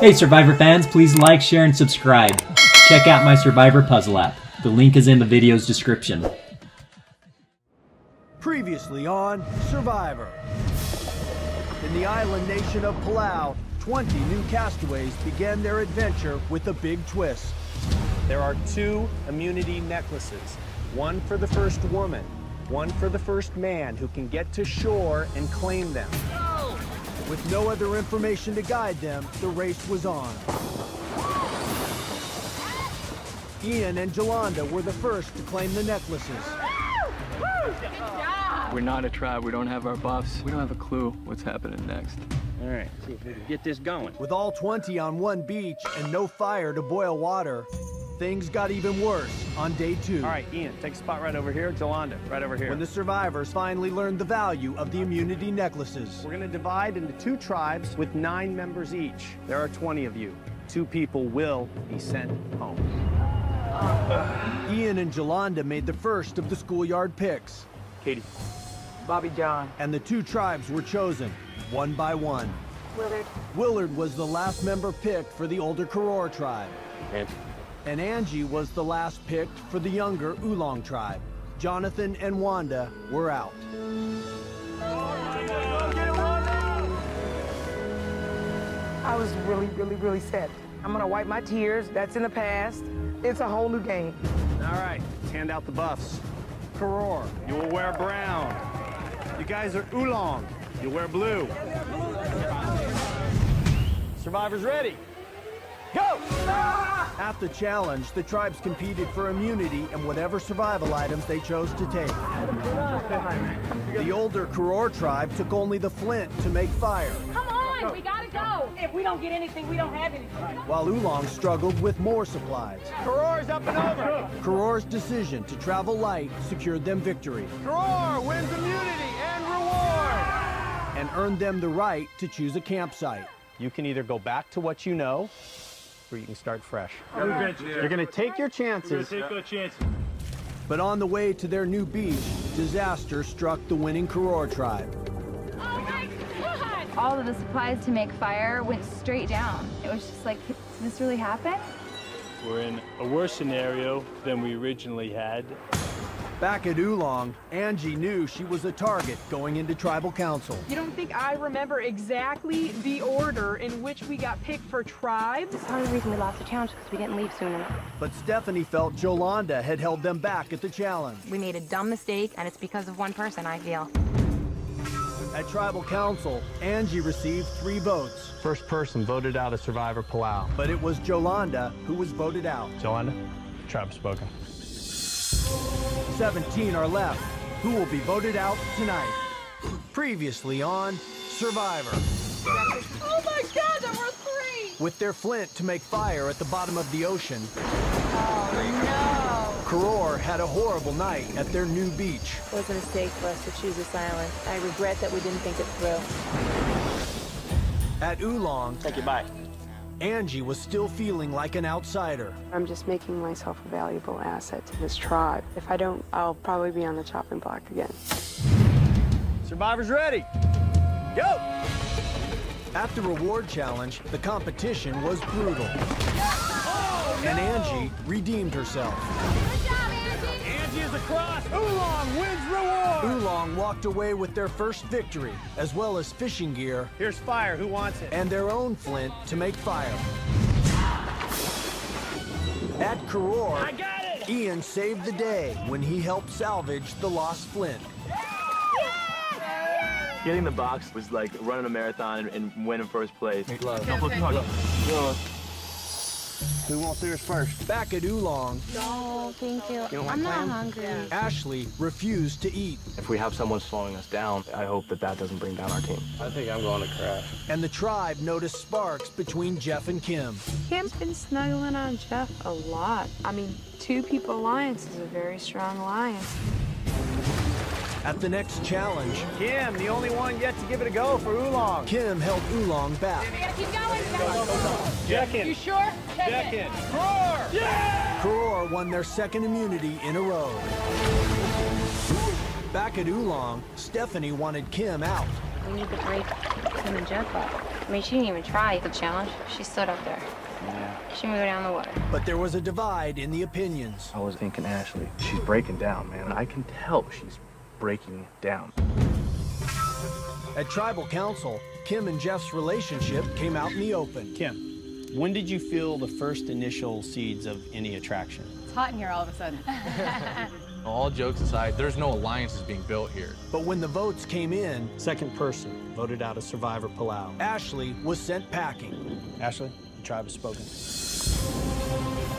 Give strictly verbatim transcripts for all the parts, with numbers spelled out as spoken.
Hey Survivor fans, please like, share, and subscribe. Check out my Survivor puzzle app. The link is in the video's description. Previously on Survivor. In the island nation of Palau, twenty new castaways began their adventure with a big twist. There are two immunity necklaces, one for the first woman, one for the first man who can get to shore and claim them. No! With no other information to guide them, the race was on. Ian and Jolanda were the first to claim the necklaces. We're not a tribe, we don't have our buffs, we don't have a clue what's happening next. All right, see if we can get this going. With all twenty on one beach and no fire to boil water, things got even worse on day two. All right, Ian, take a spot right over here. Jolanda, right over here. When the survivors finally learned the value of the immunity necklaces. We're gonna divide into two tribes with nine members each. There are twenty of you. Two people will be sent home. Uh, Ian and Jolanda made the first of the schoolyard picks. Katie. Bobby John. And the two tribes were chosen, one by one. Willard. Willard was the last member picked for the older Koror tribe. And? And Angie was the last picked for the younger Ulong tribe. Jonathan and Wanda were out. I was really, really, really sad. I'm gonna wipe my tears. That's in the past. It's a whole new game. All right, let's hand out the buffs. Koror, you will wear brown. You guys are Ulong. You'll wear blue. Survivors ready. Go! At the challenge, the tribes competed for immunity and whatever survival items they chose to take. The older Koror tribe took only the flint to make fire. Come on, we gotta go. If we don't get anything, we don't have anything. While Ulong struggled with more supplies. Koror's up and over. Koror's decision to travel light secured them victory. Koror wins immunity and reward. And earned them the right to choose a campsite. You can either go back to what you know, or you can start fresh. You're gonna take your chances. We're gonna take our chances. But on the way to their new beach, disaster struck the winning Koror tribe. Oh my God! All of the supplies to make fire went straight down. It was just like, did this really happen? We're in a worse scenario than we originally had. Back at Ulong, Angie knew she was a target going into Tribal Council. You don't think I remember exactly the order in which we got picked for tribes? That's part of the reason we lost the challenge, because we didn't leave soon enough. But Stephanie felt Jolanda had held them back at the challenge. We made a dumb mistake, and it's because of one person, I feel. At Tribal Council, Angie received three votes. First person voted out of Survivor Palau. But it was Jolanda who was voted out. Jolanda, tribe spoken. seventeen are left, who will be voted out tonight. Previously on Survivor. Oh my God, there were three! With their flint to make fire at the bottom of the ocean. Oh no! Koror had a horrible night at their new beach. It was a mistake for us to choose this island. I regret that we didn't think it through. At Ulong... Thank you, bye. Angie was still feeling like an outsider. I'm just making myself a valuable asset to this tribe. If I don't, I'll probably be on the chopping block again. Survivors ready. Go! At the reward challenge, the competition was brutal. Oh, no! And Angie redeemed herself. Good job, Angie! Angie is across. Ulong wins reward! Ulong walked away with their first victory, as well as fishing gear. Here's fire. Who wants it? And their own flint to make fire. At Koror, I got it! Ian saved the day when he helped salvage the lost flint. Getting the box was like running a marathon and winning first place. Love. Love. Love. Love. Who wants theirs first? Back at Ulong. No, thank you. you I'm not hungry. Ashley refused to eat. If we have someone slowing us down, I hope that that doesn't bring down our team. I think I'm going to crash. And the tribe noticed sparks between Jeff and Kim. Kim's been snuggling on Jeff a lot. I mean, two people alliance is a very strong alliance. At the next challenge, Kim, the only one yet to give it a go for Ulong. Kim held Ulong back. We gotta keep going. Check in. You sure? Check, Check in. in. Koror! Yeah! Koror won their second immunity in a row. Back at Ulong, Stephanie wanted Kim out. We need to break Kim and Jeff up. I mean, she didn't even try the challenge. She stood up there. Yeah. She moved down the water. But there was a divide in the opinions. I was thinking, Ashley, she's breaking down, man. I can tell she's breaking down. At Tribal Council, Kim and Jeff's relationship came out in the open. Kim, when did you feel the first initial seeds of any attraction? It's hot in here all of a sudden. All jokes aside, there's no alliances being built here. But when the votes came in, second person voted out of Survivor Palau. Ashley was sent packing. Ashley, the tribe has spoken.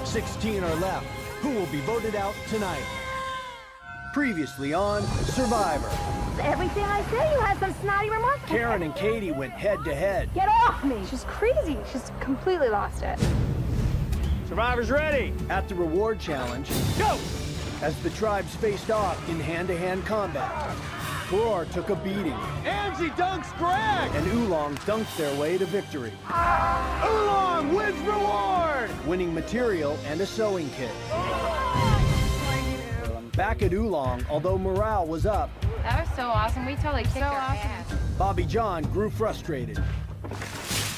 sixteen are left. Who will be voted out tonight? Previously on Survivor. Everything I say, you have some snotty remarks. Karen and Katie went head to head. Get off me! She's crazy. She's completely lost it. Survivor's ready. At the reward challenge. Go! As the tribes faced off in hand-to-hand combat. Koror took a beating. Angie dunks Greg! And Ulong dunked their way to victory. Ah! Ulong wins reward! Winning material and a sewing kit. Oh! Back at Ulong, although morale was up. That was so awesome. We totally kicked so our awesome. ass. Bobby John grew frustrated.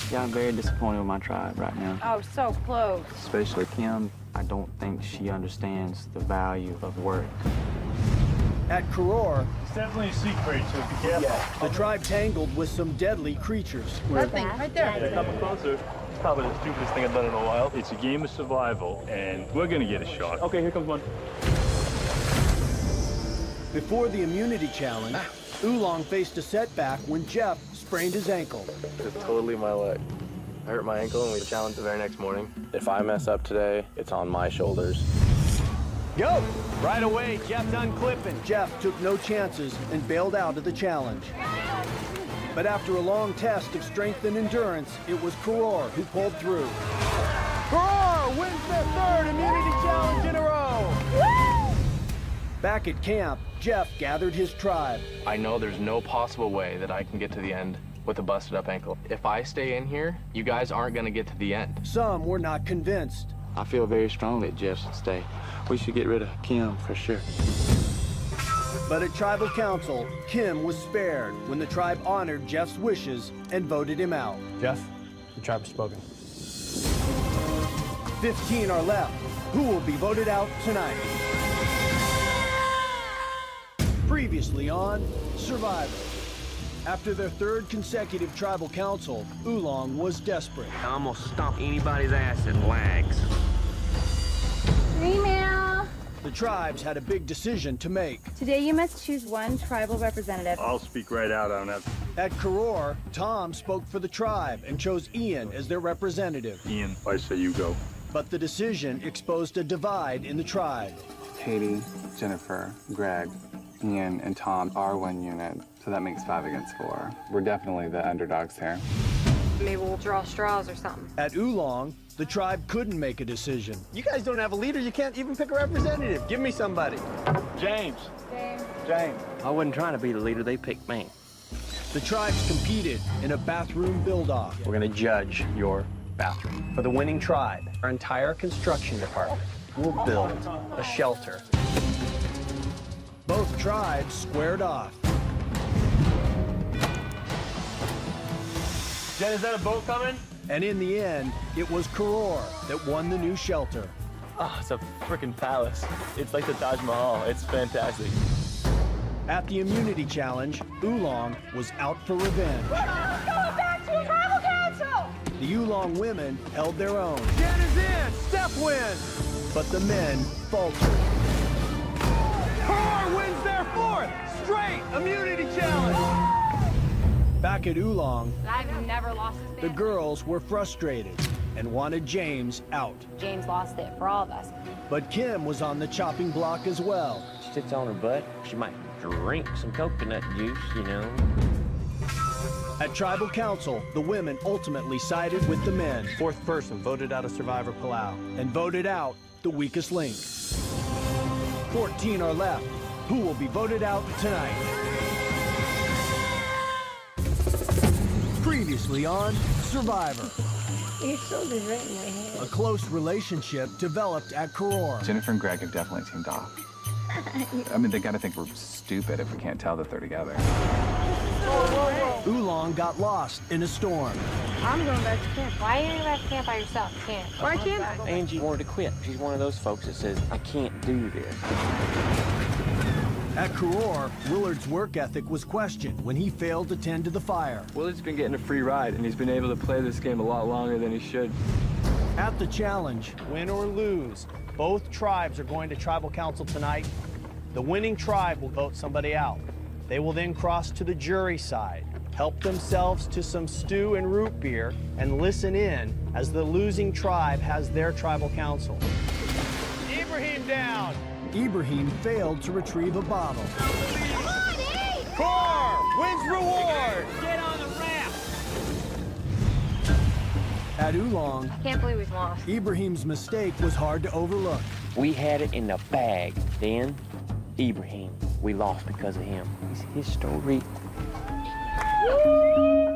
Yeah, I'm very disappointed with my tribe right now. Oh, so close. Especially Kim. I don't think she understands the value of work. At Koror, it's definitely a sea creature, so be careful. Yeah, the tribe tangled with some deadly creatures. That thing, right there. Yeah, come closer. It's probably the stupidest thing I've done in a while. It's a game of survival, and we're gonna get a shot. Okay, here comes one. Before the immunity challenge, Ulong faced a setback when Jeff sprained his ankle. It's totally my leg. I hurt my ankle and we challenged the very next morning. If I mess up today, it's on my shoulders. Go! Right away, Jeff done clipping. Jeff took no chances and bailed out of the challenge. But after a long test of strength and endurance, it was Koror who pulled through. Koror wins their third immunity challenge in a row! Back at camp, Jeff gathered his tribe. I know there's no possible way that I can get to the end with a busted up ankle. If I stay in here, you guys aren't gonna get to the end. Some were not convinced. I feel very strongly that Jeff should stay. We should get rid of Kim for sure. But at Tribal Council, Kim was spared when the tribe honored Jeff's wishes and voted him out. Jeff, the tribe has spoken. fifteen are left. Who will be voted out tonight? Previously on Survivor. After their third consecutive Tribal Council, Ulong was desperate. I'm gonna stomp anybody's ass in lags. Email. The tribes had a big decision to make. Today you must choose one tribal representative. I'll speak right out on that. At Koror, Tom spoke for the tribe and chose Ian as their representative. Ian, I say you go. But the decision exposed a divide in the tribe. Katie, Jennifer, Greg, Ian, and Tom are one unit. So that makes five against four. We're definitely the underdogs here. Maybe we'll draw straws or something. At Ulong, the tribe couldn't make a decision. You guys don't have a leader. You can't even pick a representative. Give me somebody. James. James. James. I wasn't trying to be the leader. They picked me. The tribes competed in a bathroom build-off. We're going to judge your bathroom. For the winning tribe, our entire construction department will build a shelter. Both tribes squared off. Jen, is that a boat coming? And in the end, it was Koror that won the new shelter. Oh, it's a freaking palace. It's like the Taj Mahal. It's fantastic. At the immunity challenge, Ulong was out for revenge. We're not going back to Tribal Council! The Ulong women held their own. Jen is in! Step wins! But the men faltered. Koror wins their fourth straight immunity challenge! Back at Ulong, I've never lost this the girls were frustrated and wanted James out. James lost it for all of us. But Kim was on the chopping block as well. She sits on her butt. She might drink some coconut juice, you know. At Tribal Council, the women ultimately sided with the men. Fourth person voted out of Survivor Palau and voted out the weakest link. fourteen are left. Who will be voted out tonight? Previously on Survivor. You're so good right in my head. A close relationship developed at Koror. Jennifer and Greg have definitely teamed off. I mean, they gotta think we're stupid if we can't tell that they're together. Ulong got lost in a storm. I'm going back to camp. Why are you back to camp by yourself? Can't. Why can't I? Angie wanted to quit. She's one of those folks that says, I can't do this. At Koror, Willard's work ethic was questioned when he failed to tend to the fire. Willard's been getting a free ride, and he's been able to play this game a lot longer than he should. At the challenge, win or lose, both tribes are going to Tribal Council tonight. The winning tribe will vote somebody out. They will then cross to the jury side, help themselves to some stew and root beer, and listen in as the losing tribe has their Tribal Council. Ibrahim down! Ibrahim failed to retrieve a bottle. Come on, Abe! Koror wins reward! Get on the raft! At Ulong, I can't believe we've lost. Ibrahim's mistake was hard to overlook. We had it in the bag. Then, Ibrahim. We lost because of him. It's his story.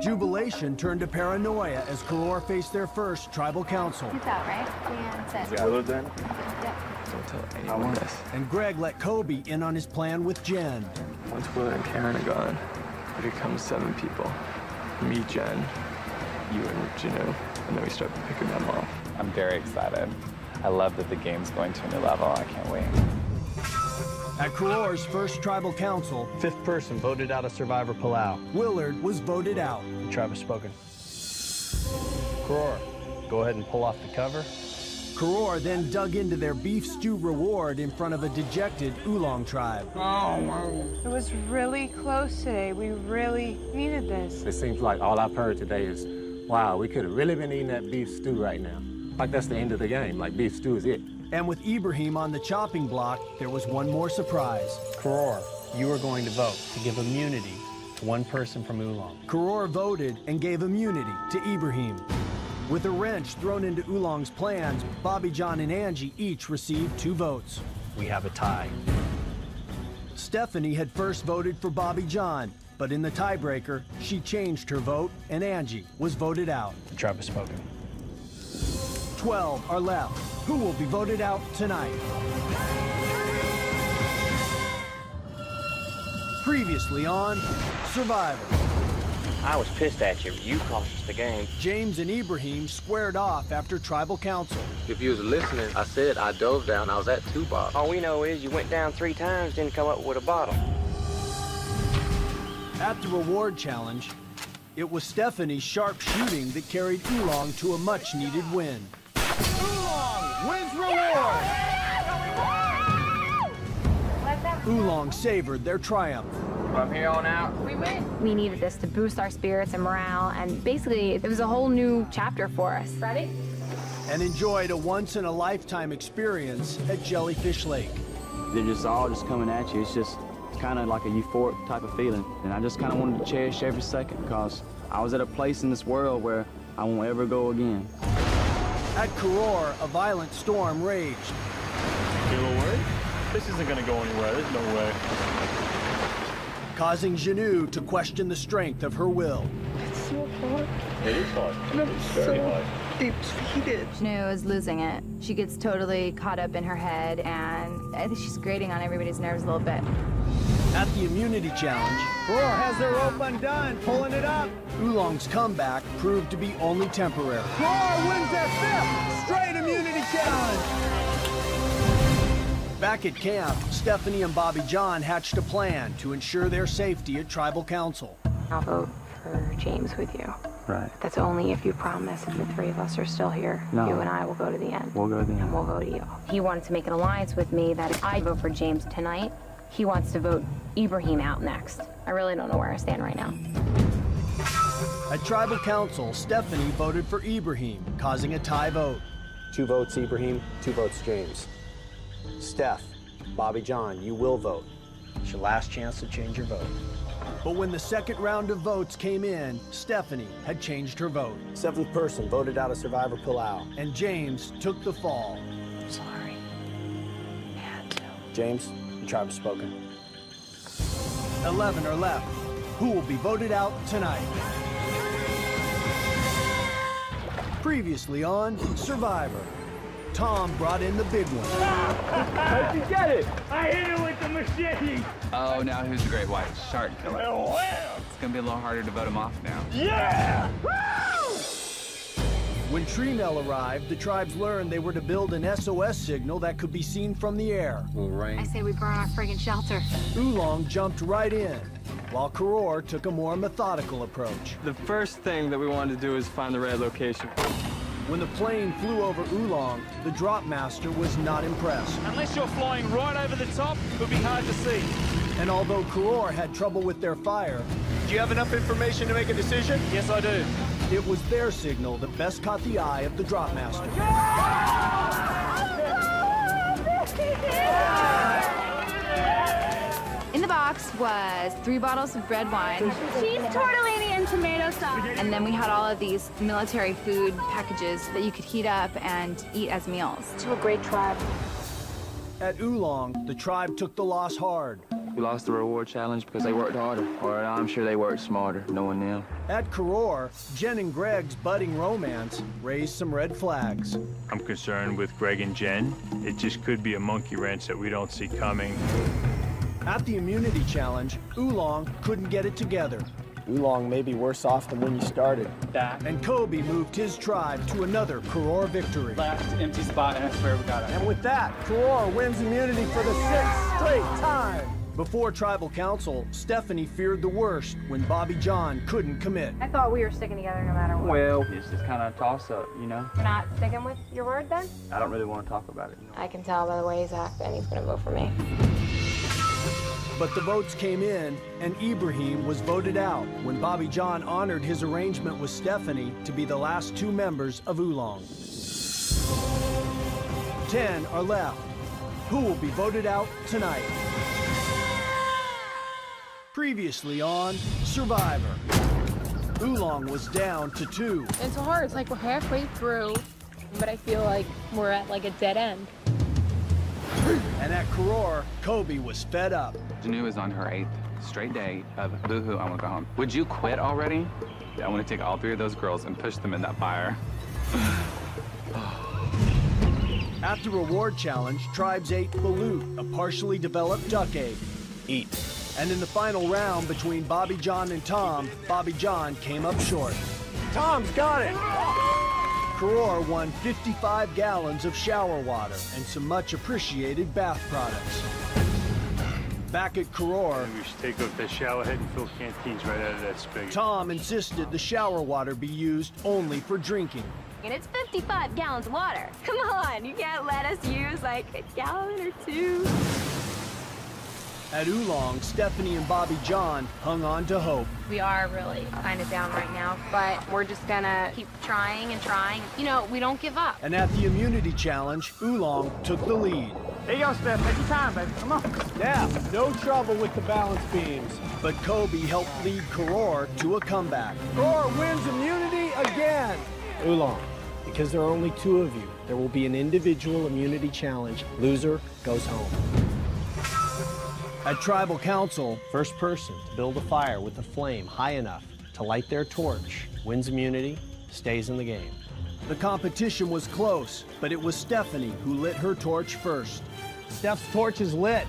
Jubilation turned to paranoia as Koror faced their first Tribal Council. You thought, right? Yeah, that's it. Yeah, I lived in. Yep. Don't tell anyone this. And Greg let Kobe in on his plan with Jen. Once Will and Karen are gone, it becomes seven people. Me, Jen, you, and Janu. And then we start picking them off. I'm very excited. I love that the game's going to a new level. I can't wait. At Koror's first Tribal Council, fifth person voted out of Survivor Palau. Willard was voted out. The tribe has spoken. Koror, go ahead and pull off the cover. Koror then dug into their beef stew reward in front of a dejected Ulong tribe. Oh, wow. It was really close today. We really needed this. It seems like all I've heard today is, wow, we could have really been eating that beef stew right now. Like that's the end of the game. Like beef stew is it. And with Ibrahim on the chopping block, there was one more surprise. Koror, you are going to vote to give immunity to one person from Ulong. Koror voted and gave immunity to Ibrahim. With a wrench thrown into Oolong's plans, Bobby, John, and Angie each received two votes. We have a tie. Stephanie had first voted for Bobby John, but in the tiebreaker, she changed her vote, and Angie was voted out. The tribe has spoken. twelve are left. Who will be voted out tonight? Previously on Survivor. I was pissed at you. You cost us the game. James and Ibrahim squared off after Tribal Council. If you was listening, I said I dove down. I was at two bottles. All we know is you went down three times, didn't come up with a bottle. At the reward challenge, it was Stephanie's sharp shooting that carried Ulong to a much-needed win. Ulong wins reward! Yeah! Ulong savored their triumph. From here on out, we win. We needed this to boost our spirits and morale, and basically, it was a whole new chapter for us. Ready? And enjoyed a once-in-a-lifetime experience at Jellyfish Lake. They're just all just coming at you. It's just kind of like a euphoric type of feeling, and I just kind of wanted to cherish every second because I was at a place in this world where I won't ever go again. At Koror, a violent storm raged. Feel away? This isn't going to go anywhere. There's no way. Causing Janu to question the strength of her will. It's so hard. It is hard. It's very hard. Defeated. Janu is losing it. She gets totally caught up in her head, and I think she's grating on everybody's nerves a little bit. At the immunity challenge, Koror has their rope undone, pulling it up. Oolong's comeback proved to be only temporary. Koror wins that fifth straight immunity challenge. Back at camp, Stephanie and Bobby John hatched a plan to ensure their safety at Tribal Council. I'll vote for James with you. Right. That's only if you promise if the three of us are still here. No. You and I will go to the end. We'll go to the end. And we'll go to you. He wanted to make an alliance with me that if I vote for James tonight, he wants to vote Ibrahim out next. I really don't know where I stand right now. At Tribal Council, Stephanie voted for Ibrahim, causing a tie vote. Two votes Ibrahim, two votes James. Steph, Bobby John, you will vote. It's your last chance to change your vote. But when the second round of votes came in, Stephanie had changed her vote. Seventh person voted out of Survivor Palau. And James took the fall. I'm sorry. I had to. James, the tribe has spoken. Eleven are left. Who will be voted out tonight? Previously on Survivor, Tom brought in the big one. How'd you get it? I hit it with the machete. Oh, now who's the great white shark killer? gonna be a little harder to vote him off now. Yeah! Woo! When Trinell arrived, the tribes learned they were to build an S O S signal that could be seen from the air. Well, right. I say we burn our friggin' shelter. Ulong jumped right in, while Koror took a more methodical approach. The first thing that we wanted to do is find the right location. When the plane flew over Ulong, the drop master was not impressed. Unless you're flying right over the top, it'll be hard to see. And although Koror had trouble with their fire... Do you have enough information to make a decision? Yes, I do. It was their signal that best caught the eye of the drop master. In the box was three bottles of red wine, cheese tortellini, and tomato sauce. And then we had all of these military food packages that you could heat up and eat as meals. To a great tribe. At Ulong, the tribe took the loss hard. We lost the reward challenge because they worked harder, or I'm sure they worked smarter, no one knew. At Koror, Jen and Greg's budding romance raised some red flags. I'm concerned with Greg and Jen. It just could be a monkey wrench that we don't see coming. At the immunity challenge, Ulong couldn't get it together. Ulong may be worse off than when you started. That. And Kobe moved his tribe to another Koror victory. Last empty spot, and I swear we got it. And with that, Koror wins immunity for the sixth straight time. Before Tribal Council, Stephanie feared the worst when Bobby John couldn't commit. I thought we were sticking together no matter what. Well, it's just kind of a toss-up, you know? You're not sticking with your word, then? I don't really want to talk about it. No. I can tell by the way he's acting, he's going to vote for me. But the votes came in, and Ibrahim was voted out when Bobby John honored his arrangement with Stephanie to be the last two members of Ulong. Ten are left. Who will be voted out tonight? Previously on Survivor, Ulong was down to two. It's hard. It's like we're halfway through, but I feel like we're at like a dead end. And at Koror, Kobe was fed up. Janu is on her eighth straight day of boohoo, I want to go home. Would you quit already? I want to take all three of those girls and push them in that fire. At the reward challenge, tribes ate Balut, a partially developed duck egg. Eat. And in the final round between Bobby John and Tom, Bobby John came up short. Tom's got it! Koror won fifty-five gallons of shower water and some much appreciated bath products. Back at Koror, we should take out that shower head and fill canteens right out of that spigot. Tom insisted the shower water be used only for drinking. And it's fifty-five gallons of water. Come on, you can't let us use like a gallon or two. At Ulong, Stephanie and Bobby John hung on to hope. We are really kind of down right now, but we're just gonna keep trying and trying. You know, we don't give up. And at the immunity challenge, Ulong took the lead. There you go, Steph. Take your time, baby. Come on. Now, no trouble with the balance beams. But Kobe helped lead Koror to a comeback. Koror wins immunity again. Ulong, because there are only two of you, there will be an individual immunity challenge. Loser goes home. At Tribal Council, first person to build a fire with a flame high enough to light their torch wins immunity, stays in the game. The competition was close, but it was Stephanie who lit her torch first. Steph's torch is lit.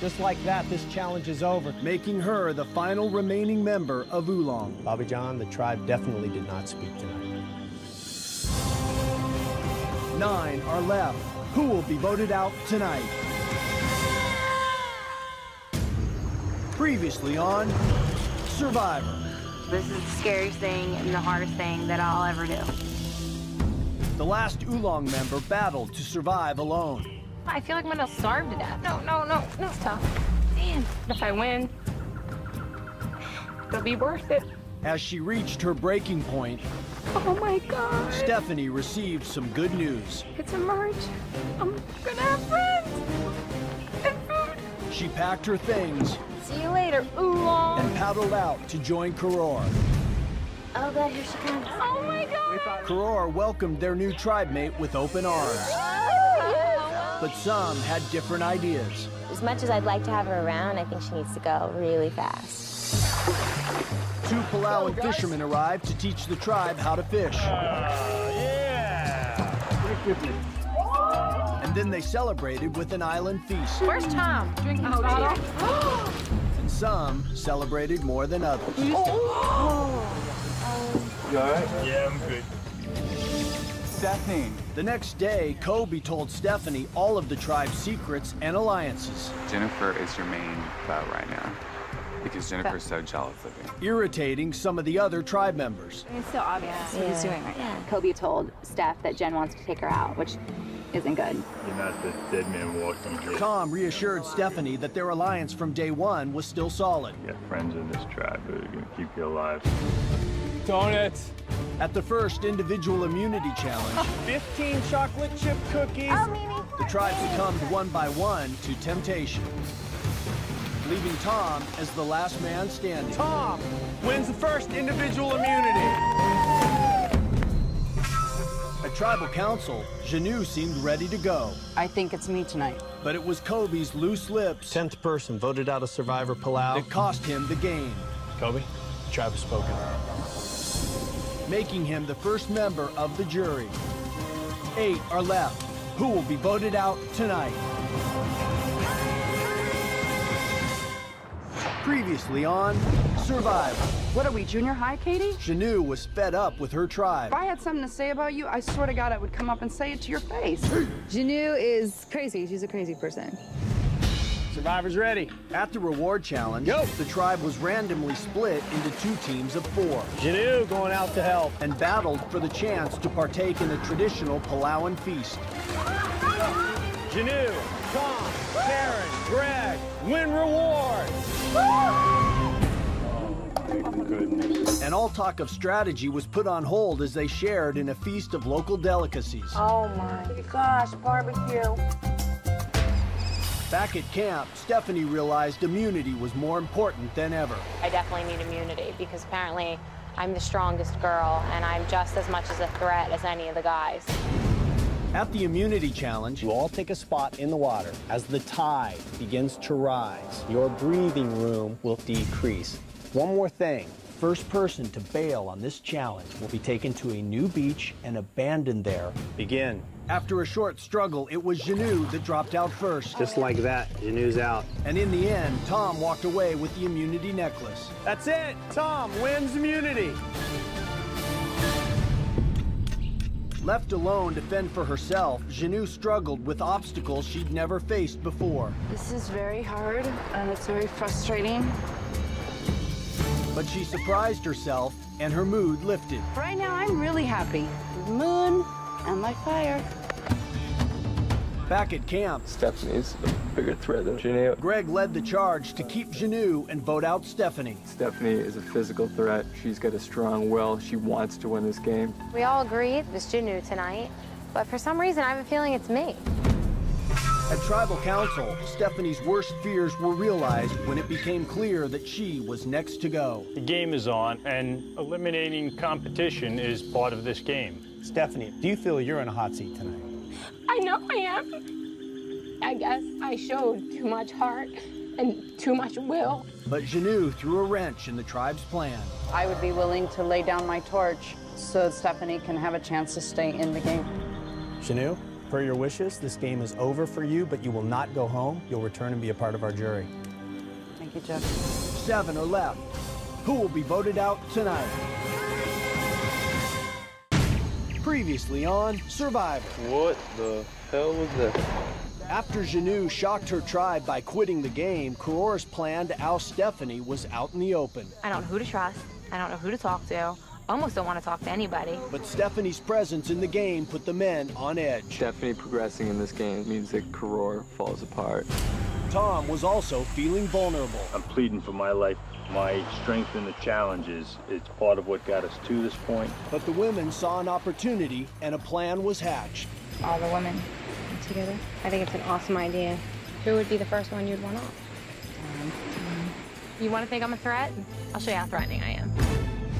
Just like that, this challenge is over, making her the final remaining member of Ulong. Bobby John, the tribe definitely did not speak tonight. Nine are left. Who will be voted out tonight? Previously on Survivor. This is the scariest thing and the hardest thing that I'll ever do. The last Ulong member battled to survive alone. I feel like I'm gonna starve to death. No, no, no, no, it's tough. Man, if I win, it'll be worth it. As she reached her breaking point, oh my God, Stephanie received some good news. It's a merge. I'm gonna have friends and food. She packed her things. See you later, Ulong. And paddled out to join Koror. Oh God, here she comes. Oh my God! Koror welcomed their new tribe mate with open arms. But some had different ideas. As much as I'd like to have her around, I think she needs to go really fast. Two Palawan fishermen arrived to teach the tribe how to fish. Uh, yeah! And then they celebrated with an island feast. Where's Tom? Drinking bottle. Some celebrated more than others. Oh. You all right? Yeah, I'm good. Stephanie. The next day, Kobe told Stephanie all of the tribe's secrets and alliances. Jennifer is your main foe right now, because Jennifer's so jealous of him. Irritating some of the other tribe members. I mean, it's so obvious yeah. what he's doing right yeah. now. Kobe told Steph that Jen wants to take her out, which isn't good. You're not the dead man walking through. Tom reassured Stephanie that their alliance from day one was still solid. You got friends in this tribe who are gonna keep you alive. Don't it! At the first individual immunity challenge, fifteen chocolate chip cookies, oh, the tribe succumbed one by one to temptation, leaving Tom as the last man standing. Tom wins the first individual immunity. At Tribal Council, Janu seemed ready to go. I think it's me tonight. But it was Kobe's loose lips. Tenth person voted out of Survivor Palau. It cost him the game. Kobe, the tribe has spoken. Making him the first member of the jury. Eight are left. Who will be voted out tonight? Previously on Survivor. What are we, junior high, Katie? Janu was fed up with her tribe. If I had something to say about you, I swear to God I would come up and say it to your face. Janu is crazy. She's a crazy person. Survivor's ready. At the reward challenge, Go. the tribe was randomly split into two teams of four. Janu going out to help. And battled for the chance to partake in the traditional Palauan feast. Janu, Tom, Karen, Greg, win rewards! And all talk of strategy was put on hold as they shared in a feast of local delicacies. Oh my gosh, barbecue. Back at camp, Stephanie realized immunity was more important than ever. I definitely need immunity because apparently I'm the strongest girl and I'm just as much as a threat as any of the guys. At the immunity challenge, you all take a spot in the water. As the tide begins to rise, your breathing room will decrease. One more thing, first person to bail on this challenge will be taken to a new beach and abandoned there. Begin. After a short struggle, it was Janu that dropped out first. Just like that, Janu's out. And in the end, Tom walked away with the immunity necklace. That's it, Tom wins immunity. Left alone to fend for herself, Janu struggled with obstacles she'd never faced before. This is very hard, and it's very frustrating. But she surprised herself, and her mood lifted. Right now, I'm really happy. The moon and my fire. Back at camp, Stephanie's a bigger threat than Janu. Greg led the charge to keep Janu and vote out Stephanie. Stephanie is a physical threat. She's got a strong will. She wants to win this game. We all agree it was Janu tonight, but for some reason I have a feeling it's me. At Tribal Council, Stephanie's worst fears were realized when it became clear that she was next to go. The game is on, and eliminating competition is part of this game. Stephanie, do you feel you're in a hot seat tonight? I know I am. I guess I showed too much heart and too much will. But Janu threw a wrench in the tribe's plan. I would be willing to lay down my torch so Stephanie can have a chance to stay in the game. Janu, per your wishes, this game is over for you, but you will not go home. You'll return and be a part of our jury. Thank you, Jeff. Seven are left. Who will be voted out tonight? Previously on Survivor. What the hell was that? After Janu shocked her tribe by quitting the game, Koror's plan to oust Stephanie was out in the open. I don't know who to trust. I don't know who to talk to. Almost don't want to talk to anybody. But Stephanie's presence in the game put the men on edge. Stephanie progressing in this game means that Koror falls apart. Tom was also feeling vulnerable. I'm pleading for my life. My strength in the challenges is part of what got us to this point. But the women saw an opportunity, and a plan was hatched. All the women together. I think it's an awesome idea. Who would be the first one you'd want off? Um, you want to think I'm a threat? I'll show you how threatening I am.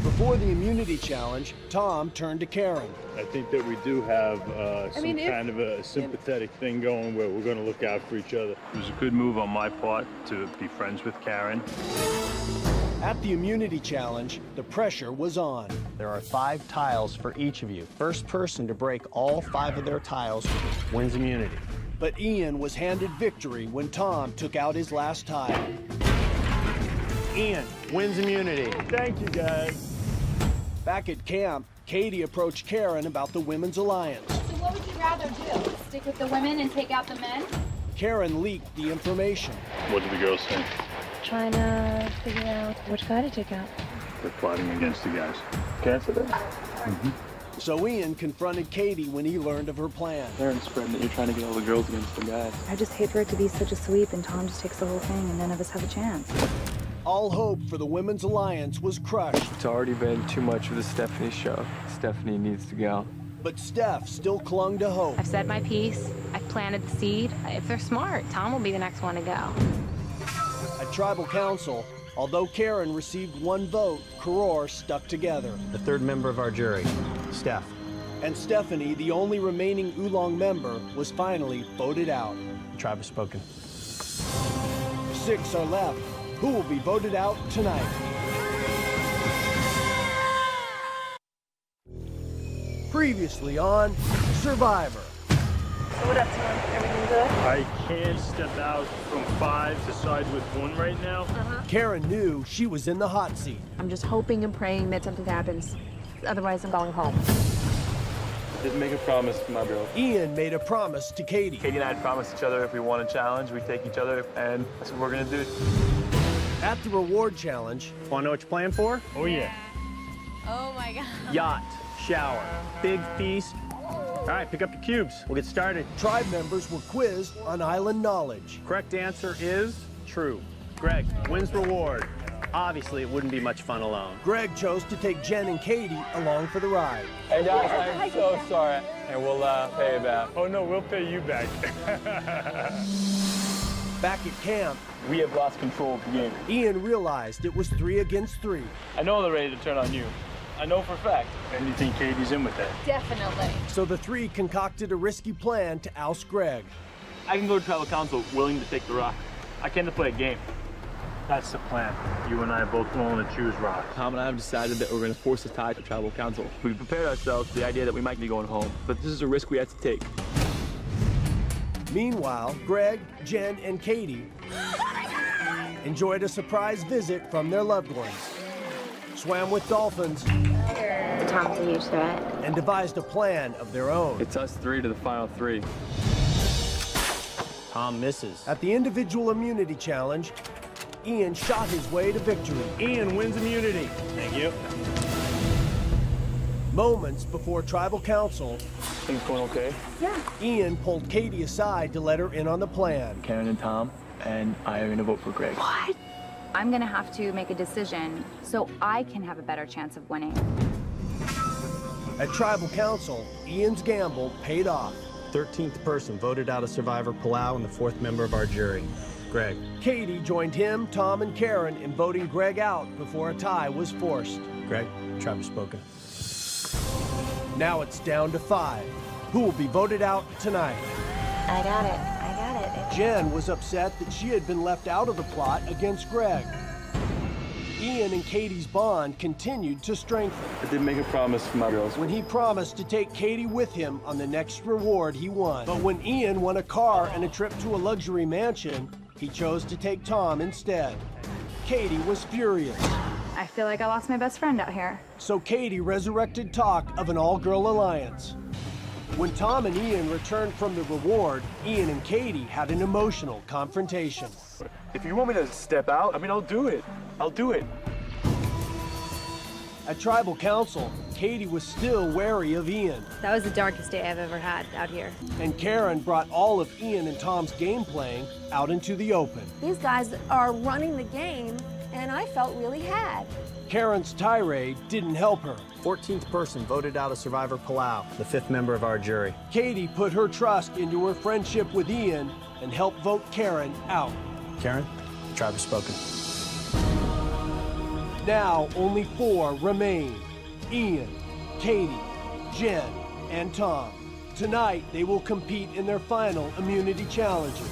Before the immunity challenge, Tom turned to Karen. I think that we do have uh, some I mean, kind if, of a sympathetic if, thing going where we're going to look out for each other. It was a good move on my part to be friends with Karen. At the immunity challenge, the pressure was on. There are five tiles for each of you. First person to break all five of their tiles wins immunity. But Ian was handed victory when Tom took out his last tile. Ian wins immunity. Thank you, guys. Back at camp, Katie approached Karen about the Women's Alliance. So what would you rather do? Stick with the women and take out the men? Karen leaked the information. What do the girls think? Trying to figure out which guy to take out. They're plotting against the guys. Can I say that? Mm-hmm. So Ian confronted Katie when he learned of her plan. Karen's spreading that you're trying to get all the girls against the guys. I just hate for it to be such a sweep and Tom just takes the whole thing and none of us have a chance. All hope for the Women's Alliance was crushed. It's already been too much of the Stephanie show. Stephanie needs to go. But Steph still clung to hope. I've said my piece. I've planted the seed. If they're smart, Tom will be the next one to go. At Tribal Council, although Karen received one vote, Koror stuck together. The third member of our jury, Steph. And Stephanie, the only remaining Ulong member, was finally voted out. The tribe has spoken. Six are left. Who will be voted out tonight? Previously on Survivor. So what up, Tom? Everything good? I can't step out from five to side with one right now. Uh-huh. Karen knew she was in the hot seat. I'm just hoping and praying that something happens. Otherwise, I'm going home. Didn't make a promise to my bro. Ian made a promise to Katie. Katie and I promised each other if we won a challenge, we'd take each other, and that's what we're gonna do. At the reward challenge. Wanna know what you're playing for? Oh yeah. yeah. Oh my God. Yacht, shower, big feast. All right, pick up your cubes. We'll get started. Tribe members were quizzed on island knowledge. Correct answer is true. Greg wins reward. Obviously, it wouldn't be much fun alone. Greg chose to take Jen and Katie along for the ride. Hey, guys, I'm so sorry. And we'll uh, pay you back. Oh, no, we'll pay you back. Back at camp, we have lost control of the game. Ian realized it was three against three. I know they're ready to turn on you. I know for a fact. And you think Katie's in with that? Definitely. So the three concocted a risky plan to oust Greg. I can go to Tribal Council willing to take the rock. I came to play a game. That's the plan. You and I are both willing to choose rock. Tom and I have decided that we're going to force a tie to Tribal Council. We've prepared ourselves for the idea that we might be going home, but this is a risk we have to take. Meanwhile, Greg, Jen, and Katie enjoyed a surprise visit from their loved ones, swam with dolphins, Tom's a huge threat, and devised a plan of their own. It's us three to the final three. Tom misses. At the individual immunity challenge, Ian shot his way to victory. Ian wins immunity. Thank you. Moments before Tribal Council. Things going okay? Yeah. Ian pulled Katie aside to let her in on the plan. Karen and Tom and I are going to vote for Greg. What? I'm going to have to make a decision so I can have a better chance of winning. At Tribal Council, Ian's gamble paid off. thirteenth person voted out of Survivor Palau and the fourth member of our jury. Greg. Katie joined him, Tom, and Karen in voting Greg out before a tie was forced. Greg, tribe has spoken. Now it's down to five. Who will be voted out tonight? I got it. I got it. Jen was upset that she had been left out of the plot against Greg. Ian and Katie's bond continued to strengthen. I did make a promise to my girls. When he promised to take Katie with him on the next reward, he won. But when Ian won a car and a trip to a luxury mansion, he chose to take Tom instead. Katie was furious. I feel like I lost my best friend out here. So Katie resurrected talk of an all-girl alliance. When Tom and Ian returned from the reward, Ian and Katie had an emotional confrontation. If you want me to step out, I mean, I'll do it. I'll do it. At Tribal Council, Katie was still wary of Ian. That was the darkest day I've ever had out here. And Karen brought all of Ian and Tom's game playing out into the open. These guys are running the game, and I felt really had. Karen's tirade didn't help her. fourteenth person voted out of Survivor Palau, the fifth member of our jury. Katie put her trust into her friendship with Ian and helped vote Karen out. Karen, the tribe has spoken. Now, only four remain. Ian, Katie, Jen, and Tom. Tonight, they will compete in their final immunity challenges.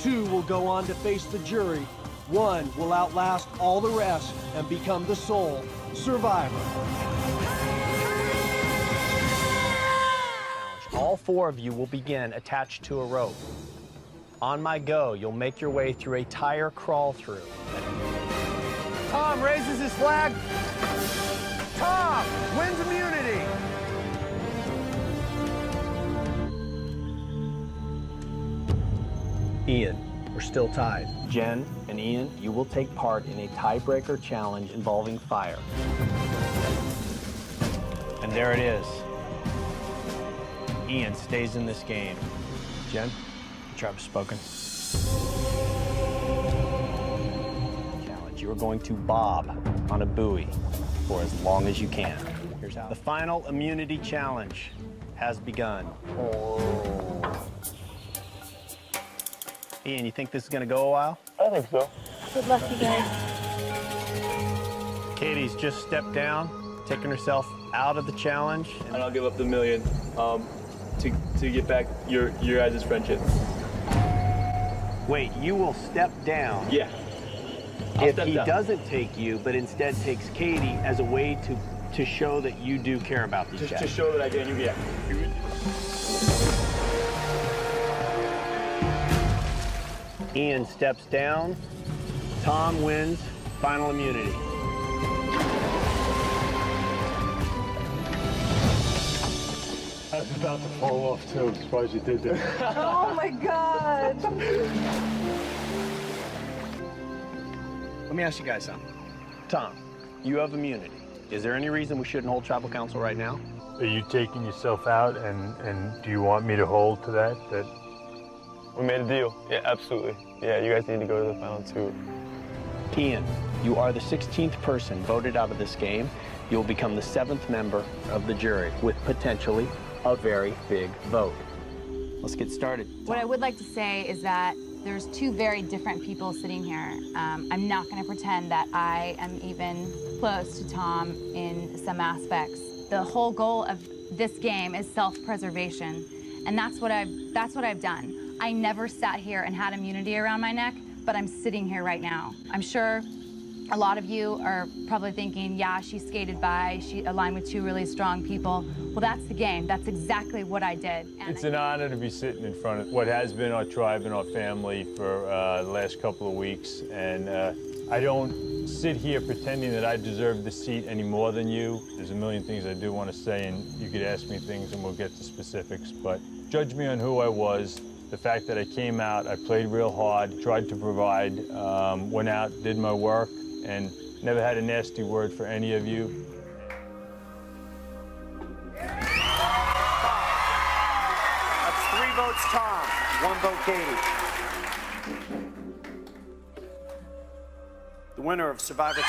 Two will go on to face the jury. One will outlast all the rest and become the sole survivor. All four of you will begin attached to a rope. On my go, you'll make your way through a tire crawl-through. Tom raises his flag. Tom wins immunity. Ian, we're still tied. Jen and Ian, you will take part in a tiebreaker challenge involving fire. And there it is. Ian stays in this game. Jen, the tribe has spoken. Challenge, you are going to bob on a buoy for as long as you can. Here's how. The final immunity challenge has begun. Oh. Ian, you think this is gonna go a while? I think so. Good luck, you guys. Katie's just stepped down, taking herself out of the challenge. And, and I'll give up the million um, to, to get back your, your guys' friendship. Wait, you will step down? Yeah. I'll if he down. doesn't take you, but instead takes Katie as a way to, to show that you do care about these Just guys. To show that I do, yeah. Ian steps down. Tom wins final immunity. I was about to fall off too. I'm surprised you did that. Oh my God. Let me ask you guys something. Tom, you have immunity. Is there any reason we shouldn't hold Tribal Council right now? Are you taking yourself out, and, and do you want me to hold to that? That we made a deal. Yeah, absolutely. Yeah, you guys need to go to the final two. Ian, you are the sixteenth person voted out of this game. You'll become the seventh member of the jury with potentially a very big vote. Let's get started. What I would like to say is that there's two very different people sitting here. Um, I'm not going to pretend that I am even close to Tom in some aspects. The whole goal of this game is self-preservation, and that's what I've that's what I've done. I never sat here and had immunity around my neck, but I'm sitting here right now. I'm sure a lot of you are probably thinking, yeah, she skated by, she aligned with two really strong people. Well, that's the game. That's exactly what I did. And it's an honor to be sitting in front of what has been our tribe and our family for uh, the last couple of weeks. And uh, I don't sit here pretending that I deserve the seat any more than you. There's a million things I do want to say, and you could ask me things and we'll get to specifics, but judge me on who I was. The fact that I came out, I played real hard, tried to provide, um, went out, did my work, and never had a nasty word for any of you. That's three votes Tom, one vote Katie. The winner of Survivor...